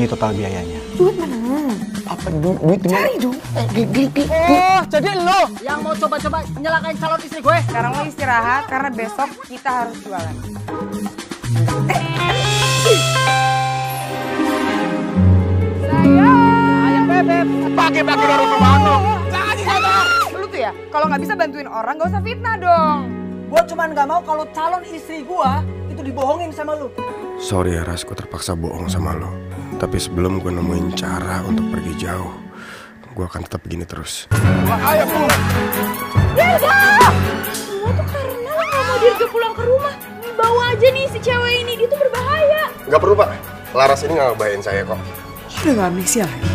ini total biayanya. Duit mana? Apa duit? Cari dong. Oh, jadi lo yang mau coba-coba nyelakain calon istri gue. Sekarang lo istirahat karena besok kita harus jualan. Sayang bebek. Pakai orang rumahan lo. Jangan dikata. Lu tuh ya, kalau nggak bisa bantuin orang nggak usah fitnah dong. Gue cuman nggak mau kalau calon istri gue itu dibohongin sama lu. Sorry ya Ras, gue terpaksa bohong sama lo. Tapi sebelum gue nemuin cara untuk pergi jauh, gue akan tetap begini terus. Ayo pulang. Dirga! Gue tuh karena gak mau Dirga pulang ke rumah, dibawa aja nih si cewek ini, dia tuh berbahaya. Gak perlu Pak, Laras ini gak ngebahayain saya kok. Udah gak amnesia lagi.